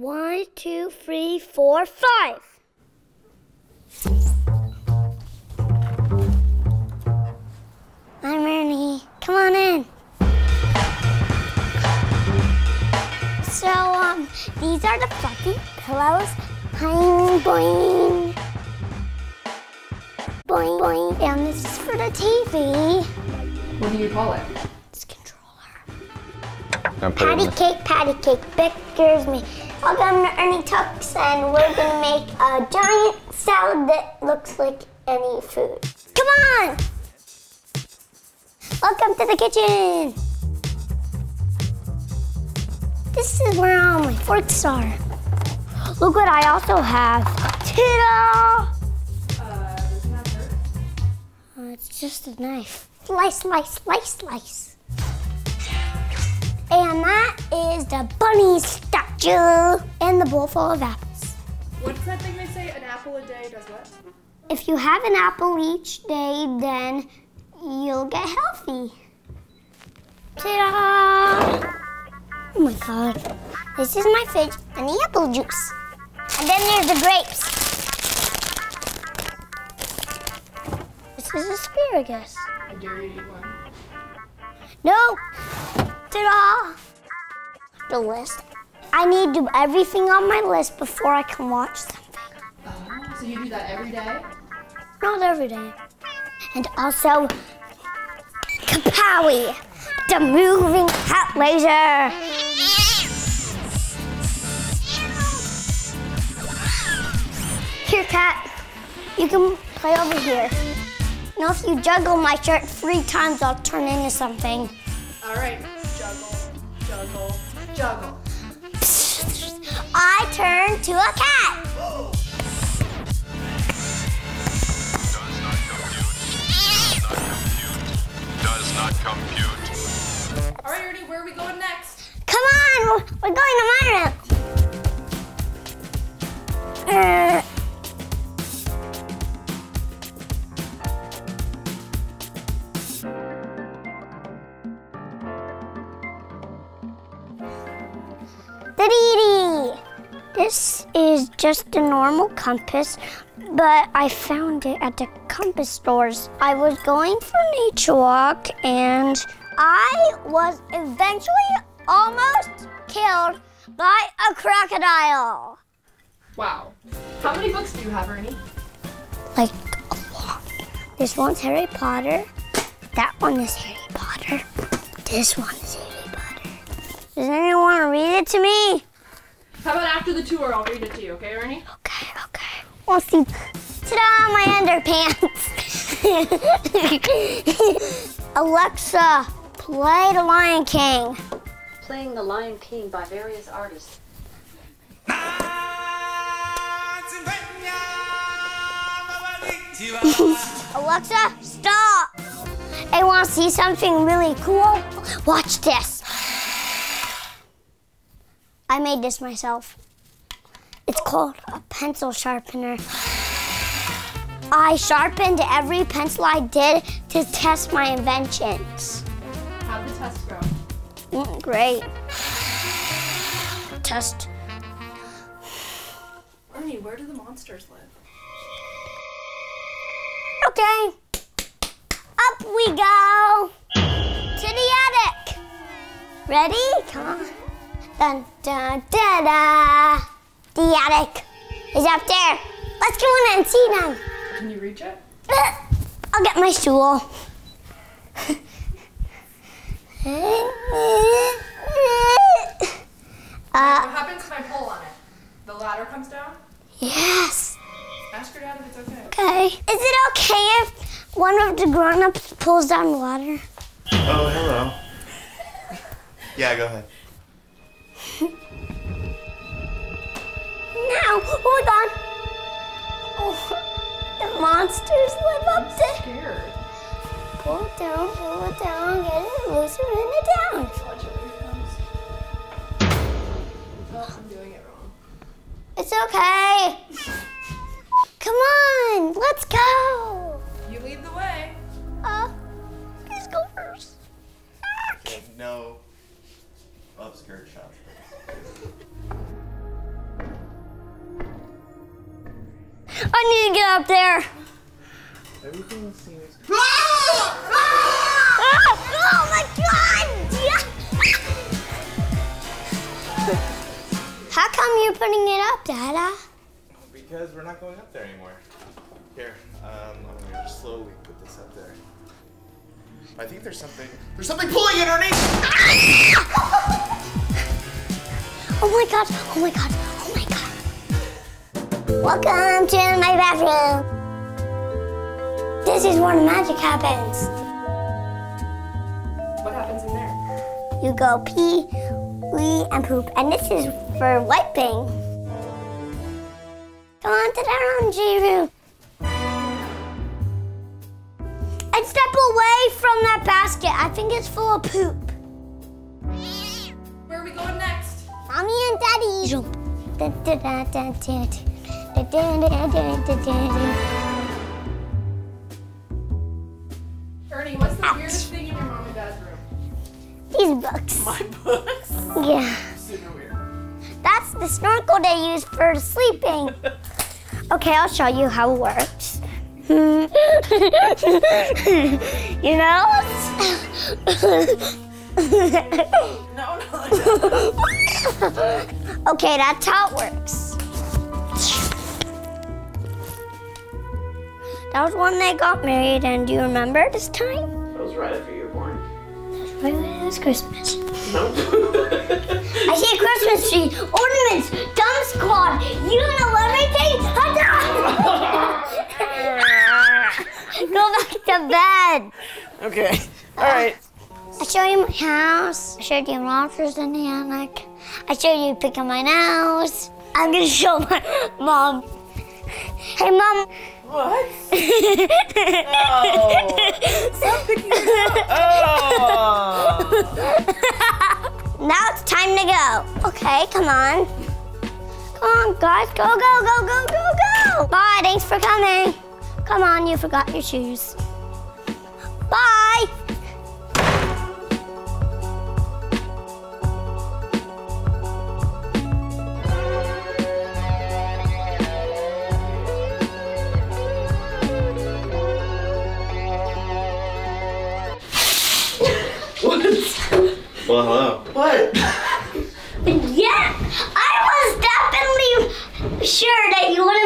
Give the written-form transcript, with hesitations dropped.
1, 2, 3, 4, 5. I'm Ernie. Come on in. So, these are the fluffy pillows. Boing, boing. Boing, boing. And this is for the TV. What do you call it? It's controller. Patty cake, pictures me. I'll go to Ernie Tux and we're gonna make a giant salad that looks like any food. Come on! Welcome to the kitchen! This is where all my forks are. Look what I also have. Ta-da! Isn't that dirt? It's just a knife. Slice, slice, slice, slice. And that is the bunny statue. And the bowl full of apples. What's that thing they say, an apple a day does what? If you have an apple each day, then you'll get healthy. Ta-da! Oh my God. This is my fridge and the apple juice. And then there's the grapes. This is asparagus. I dare you to eat one. No! Ta-da! The list. I need to do everything on my list before I can watch something. Oh, so you do that every day? Not every day. And also, Kapowie, the moving hot laser. Here, Cat, you can play over here. Now, if you juggle my shirt 3 times, I'll turn into something. All right, juggle, juggle, juggle. I turn to a cat. Not compute. All right, Ernie, where are we going next? Come on, we're going to my room. This is just a normal compass, but I found it at the compass stores. I was going for a nature walk, and I was eventually almost killed by a crocodile. Wow. How many books do you have, Ernie? Like, a lot. This one's Harry Potter. That one is Harry Potter. This one is Harry Potter. Does anyone want to read it to me? How about after the tour, I'll read it to you, okay, Ernie? Okay, okay. We'll see. Ta-da, my underpants. Alexa, play The Lion King. Playing The Lion King by various artists. Alexa, stop. I want to see something really cool. Watch this. I made this myself. It's called a pencil sharpener. I sharpened every pencil I did to test my inventions. How'd the test go? Great. Test. Ernie, where do the monsters live? Okay. Up we go. To the attic. Ready? Come on. Dun, dun, da, da. The attic is up there. Let's go in and see them. Can you reach it? I'll get my stool. What happens if I pull on it? The ladder comes down? Yes. Ask your dad if it's okay. Okay. Is it okay if one of the grown-ups pulls down the ladder? Oh, hello. Yeah, go ahead. Now, hold on. Oh, the monsters live up there. I'm scared. Pull it down, get it looser, and it down. Watch it, here it comes. Oh, I'm doing it wrong. It's okay. Come on, let's go. You lead the way. Please go first. No obscure shots. I need to get up there. Everything seems... Oh my God! Yeah. How come you're putting it up, Dada? Because we're not going up there anymore. Here, I'm gonna slowly put this up there. I think there's something pulling it, Ernie! Oh my God, oh my God, oh my God. Welcome to my bathroom. This is where magic happens. What happens in there? You go pee, wee, and poop, and this is for wiping. Go on to the RNG room. And step away from that basket. I think it's full of poop. Where are we going next? Mommy and Daddy. Jump. Ernie, what's the weirdest thing in your mom and dad's room? These books. My books? Yeah. Super weird. That's the snorkel they use for sleeping. Okay, I'll show you how it works. You know? No. Okay, that's how it works. That was when they got married, and do you remember this time? That was right after you were born. That was Christmas. No. I see a Christmas tree, ornaments, dumb squad, you know everything. Go back to bed. Okay. All right. I showed you my house. I showed you monsters in the attic. I showed you picking my nose. I'm gonna show my mom. Hey, Mom. What? Oh. Stop picking your nose. Oh. Now it's time to go. Okay, come on. Come on, guys. Go, go, go, go, go, go. Bye. Thanks for coming. Come on, you forgot your shoes. Bye! What? Well, hello. What? Yeah! I was definitely sure that you would